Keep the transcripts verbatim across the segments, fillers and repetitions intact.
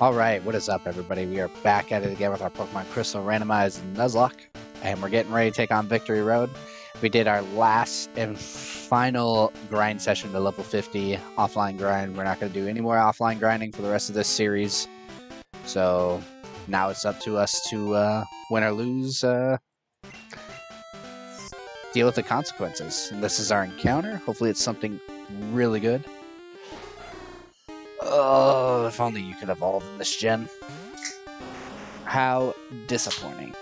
All right, what is up, everybody? We are back at it again with our Pokemon Crystal randomized Nuzlocke, and we're getting ready to take on Victory Road. We did our last and final grind session to level fifty offline grind. We're not going to do any more offline grinding for the rest of this series. So now it's up to us to uh, win or lose, uh, deal with the consequences. And this is our encounter. Hopefully it's something really good. Oh, if only you could evolve in this gen. How disappointing.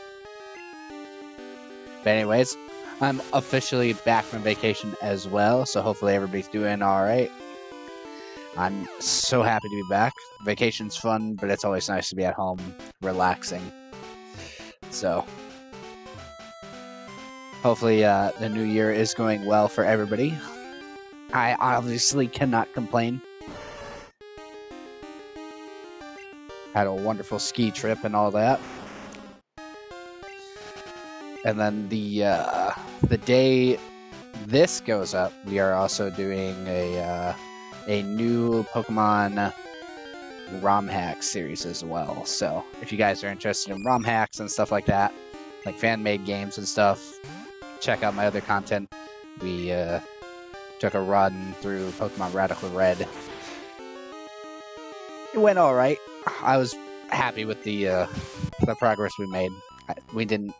But anyways, I'm officially back from vacation as well, so hopefully everybody's doing alright. I'm so happy to be back. Vacation's fun, but it's always nice to be at home, relaxing. So, hopefully uh, the new year is going well for everybody. I obviously cannot complain. Had a wonderful ski trip and all that. And then the uh, the day this goes up, we are also doing a uh, a new Pokemon ROM hack series as well. So if you guys are interested in ROM hacks and stuff like that, like fan-made games and stuff, check out my other content. We uh, took a run through Pokemon Radical Red. It went all right. I was happy with the uh, the progress we made. I, we didn't.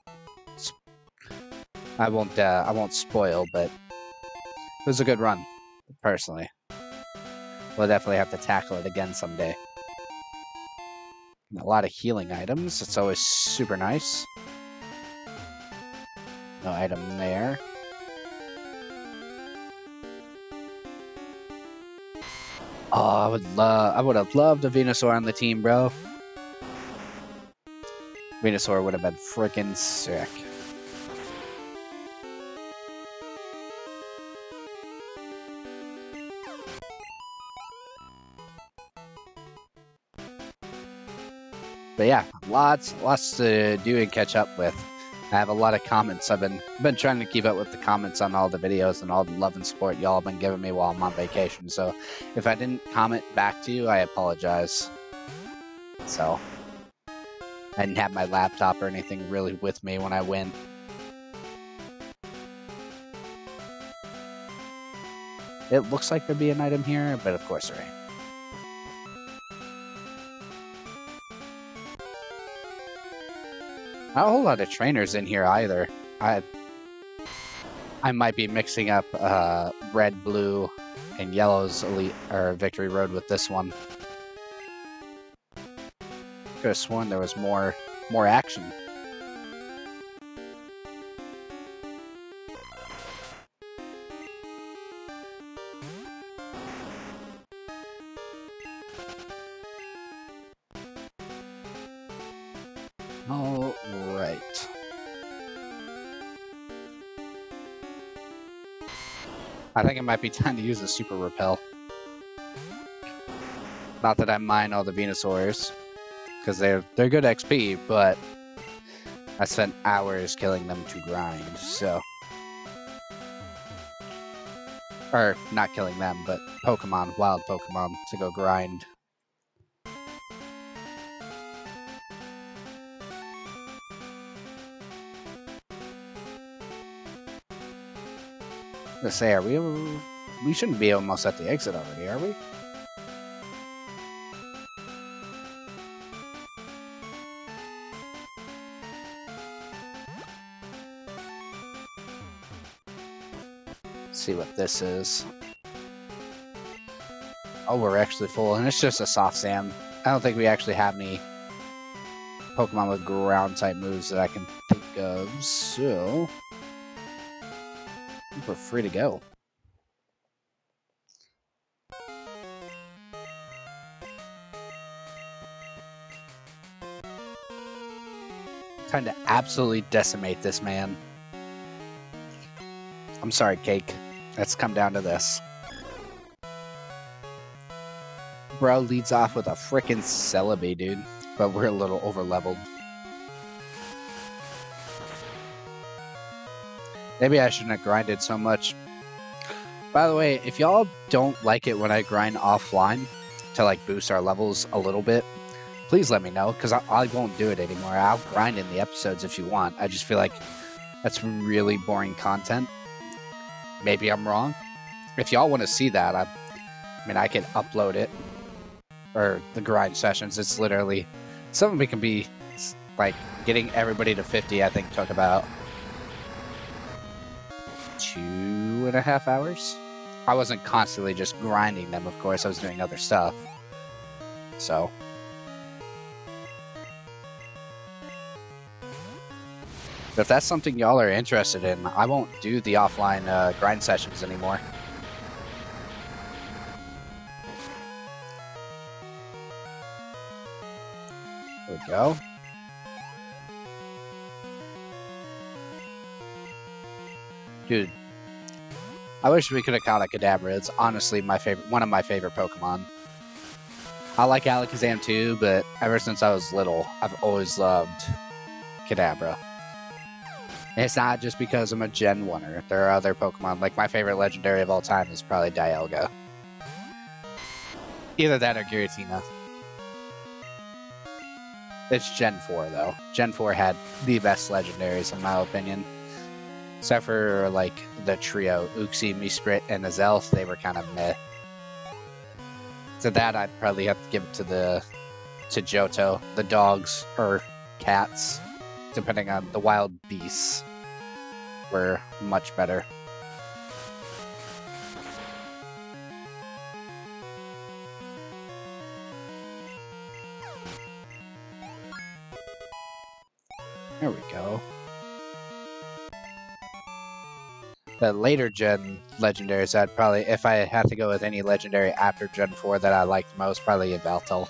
I won't. Uh, I won't spoil, but it was a good run. Personally, we'll definitely have to tackle it again someday. And a lot of healing items. It's always super nice. No item there. Oh, I would love. I would have loved a Venusaur on the team, bro. Venusaur would have been freaking sick. But yeah, lots, lots to do and catch up with. I have a lot of comments. I've been been trying to keep up with the comments on all the videos and all the love and support y'all have been giving me while I'm on vacation. So if I didn't comment back to you, I apologize. So I didn't have my laptop or anything really with me when I went. It looks like there'd be an item here, but of course there ain't. Not a whole lot of trainers in here either. I I might be mixing up uh, red, blue, and yellow's elite or Victory Road with this one. Could have sworn there was more more action. I think it might be time to use a super repel. Not that I mind all the Venusaurs, because they're they're good X P, but I spent hours killing them to grind, so. Or not killing them, but Pokemon, wild Pokemon to go grind. Let's say, are we? We shouldn't be almost at the exit already, are we? Let's see what this is. Oh, we're actually full, and it's just a soft sand. I don't think we actually have any Pokemon with ground type moves that I can think of, so. We're free to go. Time to absolutely decimate this man. I'm sorry, Cake. Let's come down to this. Bro leads off with a frickin' Celebi, dude. But we're a little over-leveled. Maybe I shouldn't have grinded so much. By the way, if y'all don't like it when I grind offline to like boost our levels a little bit, please let me know, because I, I won't do it anymore. I'll grind in the episodes if you want. I just feel like that's really boring content. Maybe I'm wrong. If y'all want to see that, I, I mean, I can upload it. Or the grind sessions. It's literally... Some of it can be, like, getting everybody to fifty, I think, took about two and a half hours. I wasn't constantly just grinding them, of course. I was doing other stuff. So... But if that's something y'all are interested in, I won't do the offline uh, grind sessions anymore. There we go. Dude, I wish we could have caught a Kadabra. It's honestly my favorite, one of my favorite Pokemon. I like Alakazam too, but ever since I was little, I've always loved Kadabra. And it's not just because I'm a Gen one-er. There are other Pokemon. Like, my favorite legendary of all time is probably Dialga. Either that or Giratina. It's Gen four, though. Gen four had the best legendaries, in my opinion. Except for, like, the trio. Uxie, Mesprit, and Azelf, they were kind of meh. So that I'd probably have to give it to the... to Johto. The dogs, or cats. Depending on the wild beasts, were much better. There we go. The later gen legendaries, I'd probably, if I had to go with any legendary after Gen four that I liked most, probably Involtel.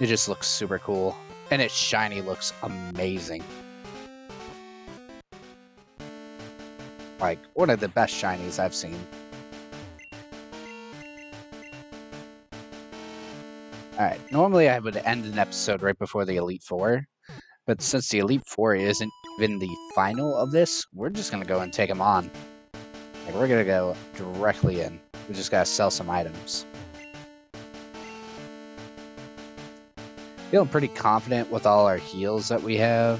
It just looks super cool. And its shiny looks amazing. Like, one of the best shinies I've seen. Alright, normally I would end an episode right before the Elite Four. But since the Elite Four isn't even the final of this, we're just gonna go and take them on. Like, we're gonna go directly in. We just gotta sell some items. Feeling pretty confident with all our heals that we have.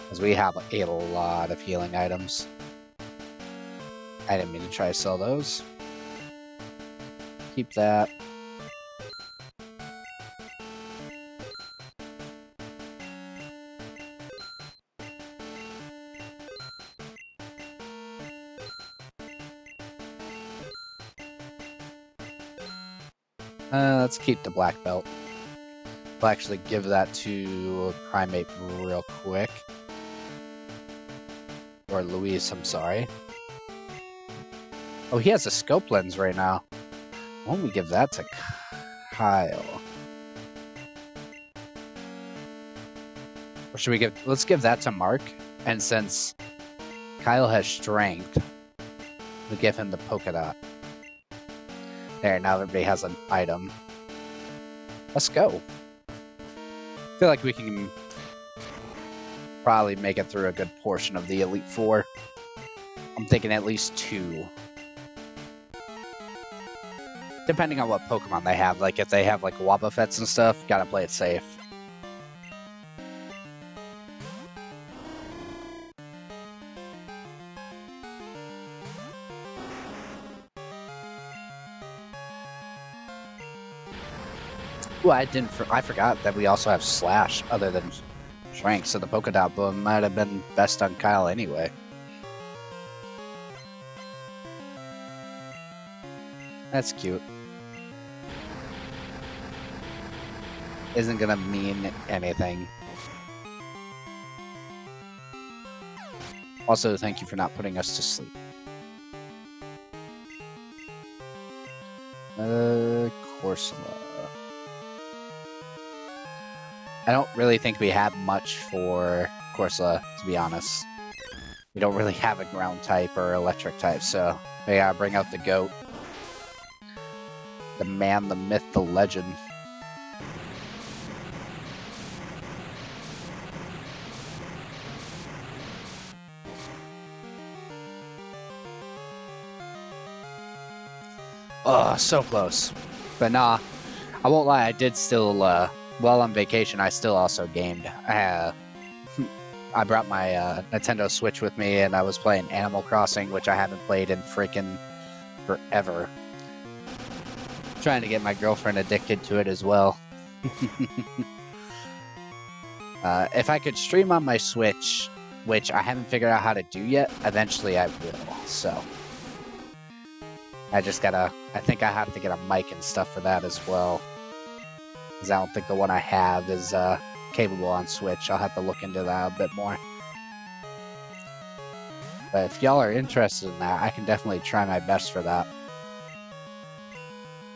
Because we have a lot of healing items. I didn't mean to try to sell those. Keep that. Uh, let's keep the black belt. We'll actually give that to Primeape real quick. Or Luis, I'm sorry. Oh, he has a scope lens right now. Why don't we give that to Kyle? Or should we give... Let's give that to Mark. And since Kyle has strength, we give him the polka dot. There, now everybody has an item. Let's go. I feel like we can probably make it through a good portion of the Elite Four. I'm thinking at least two. Depending on what Pokemon they have. Like, if they have, like, Wobbuffets and stuff, gotta play it safe. Ooh, I didn't. For I forgot that we also have Slash other than Shrink, so the polka dot boom might have been best on Kyle anyway. That's cute. Isn't gonna mean anything. Also, thank you for not putting us to sleep. Uh, Corsola. I don't really think we have much for Corsola, to be honest. We don't really have a ground type or electric type, so we gotta bring out the GOAT. The man, the myth, the legend. Oh, so close. But nah, I won't lie, I did still, uh, while on vacation, I still also gamed. Uh, I brought my uh, Nintendo Switch with me, and I was playing Animal Crossing, which I haven't played in freaking forever. I'm trying to get my girlfriend addicted to it as well. uh, if I could stream on my Switch, which I haven't figured out how to do yet, eventually I will, so... I just gotta... I think I have to get a mic and stuff for that as well. Because I don't think the one I have is uh, capable on Switch. I'll have to look into that a bit more. But if y'all are interested in that, I can definitely try my best for that.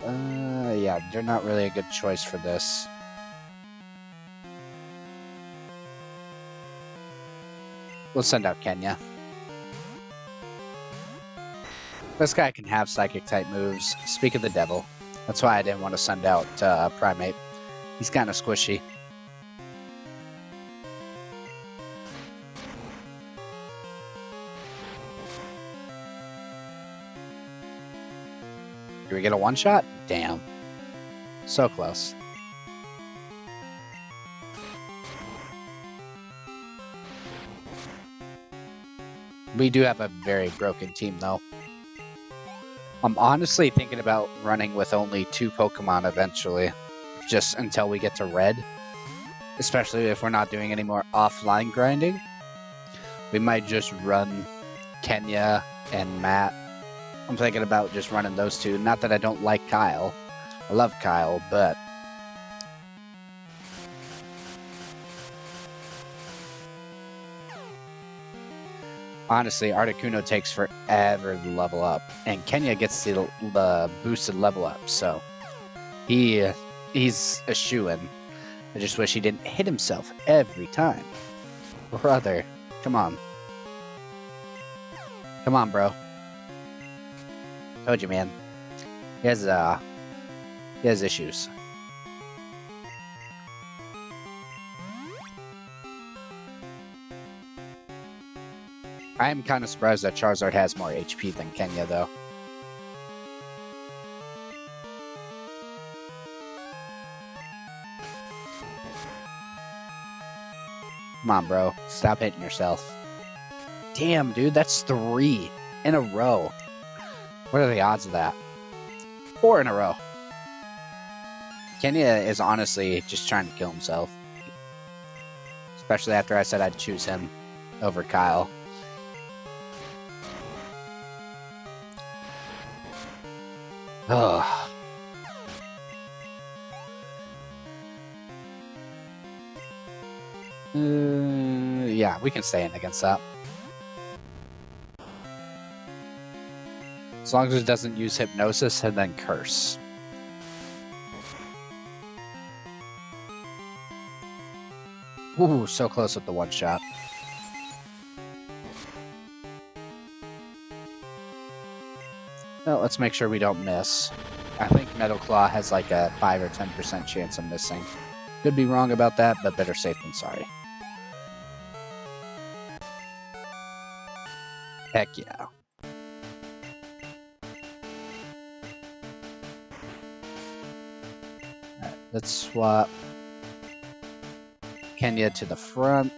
Uh, yeah, you're not really a good choice for this. We'll send out Kenya. This guy can have Psychic-type moves. Speak of the devil. That's why I didn't want to send out uh, Primeape. He's kind of squishy. Do we get a one-shot? Damn. So close. We do have a very broken team, though. I'm honestly thinking about running with only two Pokemon eventually, just until we get to Red. Especially if we're not doing any more offline grinding. We might just run Kenya and Matt. I'm thinking about just running those two. Not that I don't like Kyle. I love Kyle, but... Honestly, Articuno takes forever to level up, and Kenya gets the uh, boosted level up, so he uh, he's a shoo-in. I just wish he didn't hit himself every time. Brother, come on. Come on, bro. Told you, man. He has, uh, he has issues. I am kind of surprised that Charizard has more H P than Kenya, though. Come on, bro. Stop hitting yourself. Damn, dude, that's three in a row. What are the odds of that? Four in a row. Kenya is honestly just trying to kill himself. Especially after I said I'd choose him over Kyle. Ugh. Uh, yeah, we can stay in against that. As long as it doesn't use Hypnosis and then Curse. Ooh, so close with the one shot. Well, let's make sure we don't miss. I think Metal Claw has like a five or ten percent chance of missing. Could be wrong about that, but better safe than sorry. Heck yeah. Alright, let's swap Kenya to the front,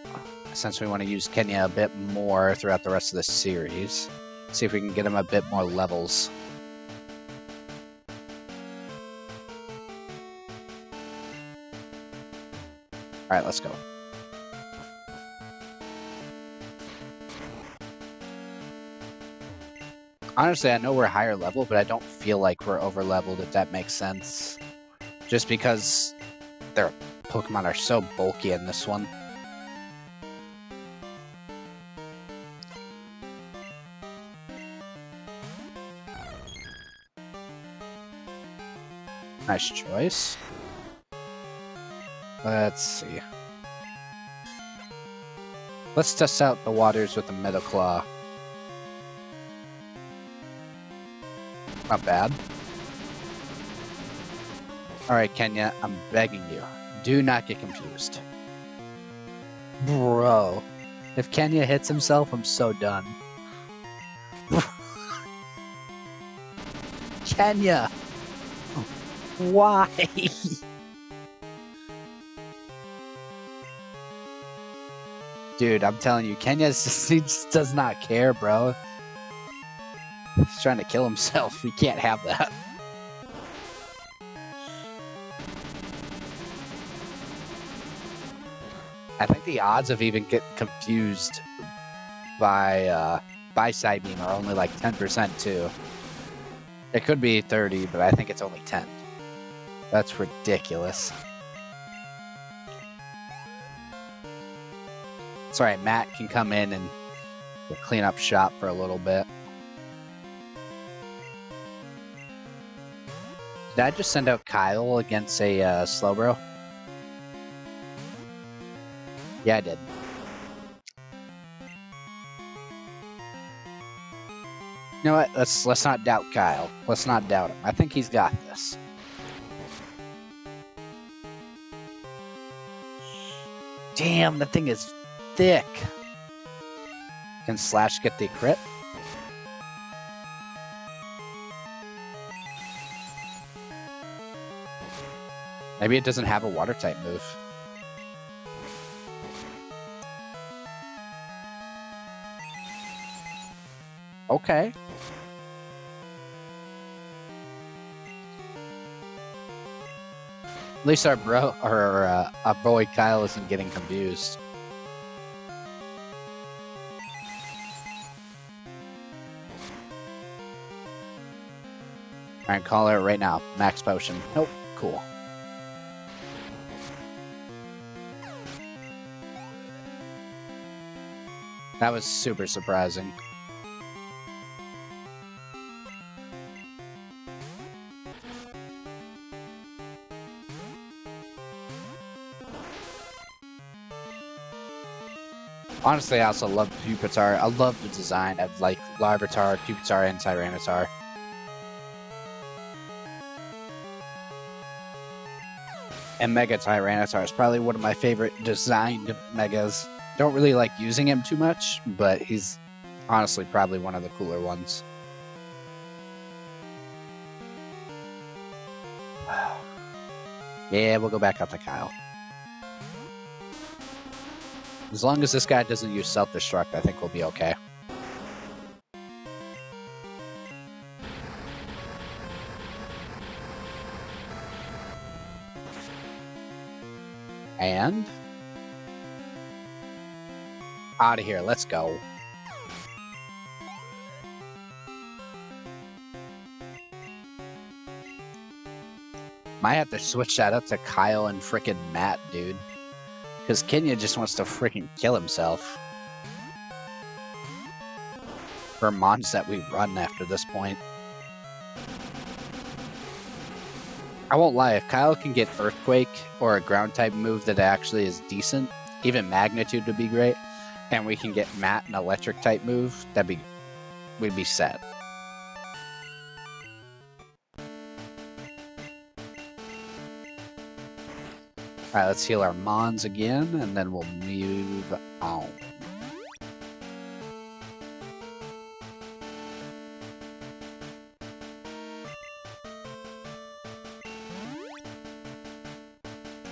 since we want to use Kenya a bit more throughout the rest of the series. See if we can get him a bit more levels. Alright, let's go. Honestly, I know we're higher level, but I don't feel like we're over leveled, if that makes sense. Just because their Pokemon are so bulky in this one. Nice choice. Let's see. Let's test out the waters with the Metal Claw. Not bad. Alright, Kenya, I'm begging you. Do not get confused. Bro. If Kenya hits himself, I'm so done. Kenya! Why? Dude, I'm telling you, Kenya just, he just does not care, bro. He's trying to kill himself. He can't have that. I think the odds of even get confused by uh, by Side Beam are only like ten percent too. It could be thirty, but I think it's only ten. That's ridiculous. Sorry, Matt can come in and clean up shop for a little bit. Did I just send out Kyle against a uh, Slowbro? Yeah, I did. You know what? Let's let's not doubt Kyle. Let's not doubt him. I think he's got this. Damn, that thing is thick. Can Slash get the crit? Maybe it doesn't have a water type move. Okay. At least our bro, or uh, our boy Kyle isn't getting confused. All right, call it right now. Max potion. Nope. Cool. That was super surprising. Honestly, I also love Pupitar. I love the design of like Larvitar, Pupitar, and Tyranitar. And Mega Tyranitar is probably one of my favorite designed Megas. Don't really like using him too much, but he's honestly probably one of the cooler ones. Yeah, we'll go back up to Kyle. As long as this guy doesn't use self-destruct, I think we'll be okay. And? Out of here, let's go. Might have to switch that up to Kyle and frickin' Matt, dude. Because Kenya just wants to freaking kill himself. For mons that we run after this point. I won't lie, if Kyle can get Earthquake or a ground type move that actually is decent, even Magnitude would be great, and we can get Matt an electric type move, that'd be, we'd be set. Alright, let's heal our mons again, and then we'll move on.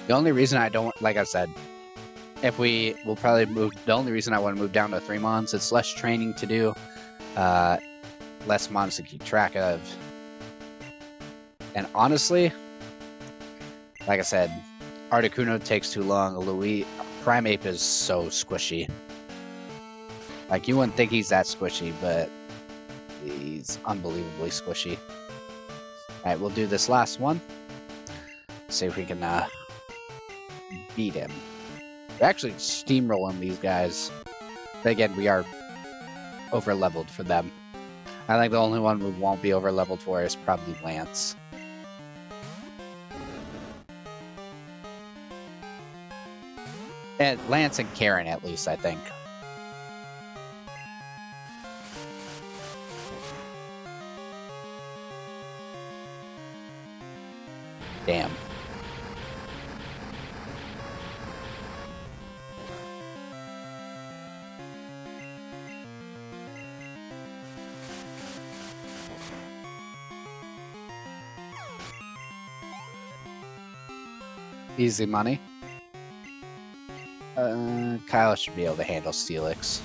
The only reason I don't, like I said, if we will probably move, the only reason I want to move down to three mons, it's less training to do, uh, less mons to keep track of. And honestly, like I said, Articuno takes too long. Louis, Primeape is so squishy. Like, you wouldn't think he's that squishy, but he's unbelievably squishy. Alright, we'll do this last one. See if we can uh, beat him. We're actually steamrolling these guys. But again, we are over-leveled for them. I think the only one we won't be over-leveled for is probably Lance. Lance and Karen, at least, I think. Damn. Easy money. Uh, Kyle should be able to handle Steelix.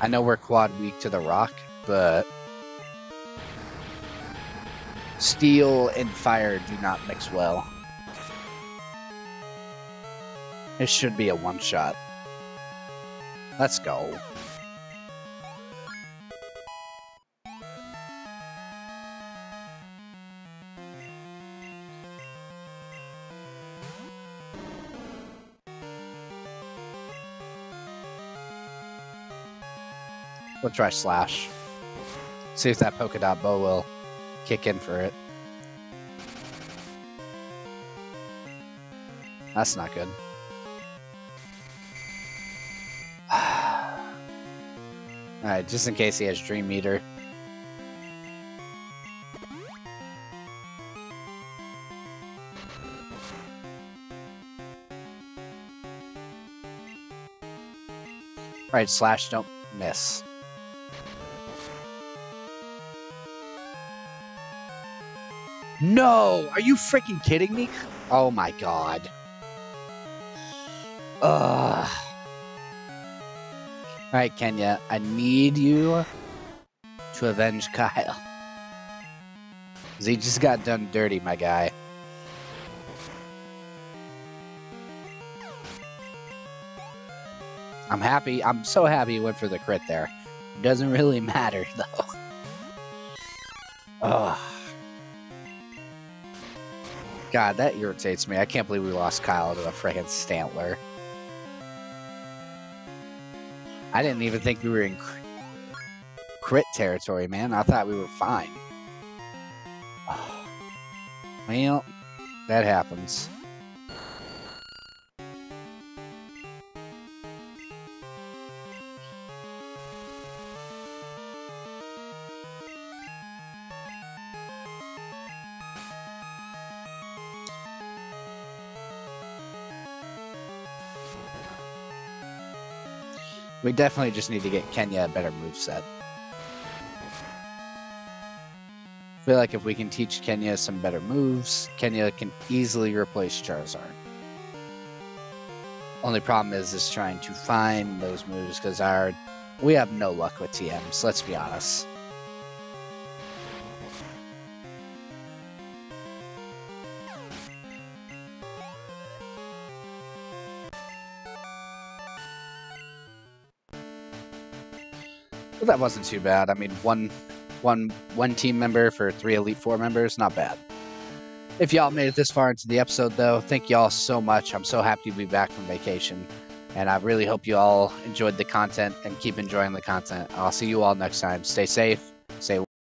I know we're quad weak to the rock, but steel and fire do not mix well. It should be a one-shot. Let's go. We'll try Slash. See if that polka dot bow will kick in for it. That's not good. Alright, just in case he has Dream Eater. Alright, Slash, don't miss. No! Are you freaking kidding me? Oh my god. Ugh. Alright, Kenya, I need you to avenge Kyle. Cause he just got done dirty, my guy. I'm happy. I'm so happy he went for the crit there. Doesn't really matter, though. Ugh. God, that irritates me. I can't believe we lost Kyle to the friggin' Stantler. I didn't even think we were in cr crit territory, man. I thought we were fine. Oh. Well, that happens. We definitely just need to get Kenya a better moveset. I feel like if we can teach Kenya some better moves, Kenya can easily replace Charizard. Only problem is is trying to find those moves, because our we have no luck with T Ms, let's be honest. Well, that wasn't too bad. I mean, one, one, one team member for three Elite Four members, not bad. If y'all made it this far into the episode, though, thank y'all so much. I'm so happy to be back from vacation, and I really hope you all enjoyed the content and keep enjoying the content. I'll see you all next time. Stay safe. Stay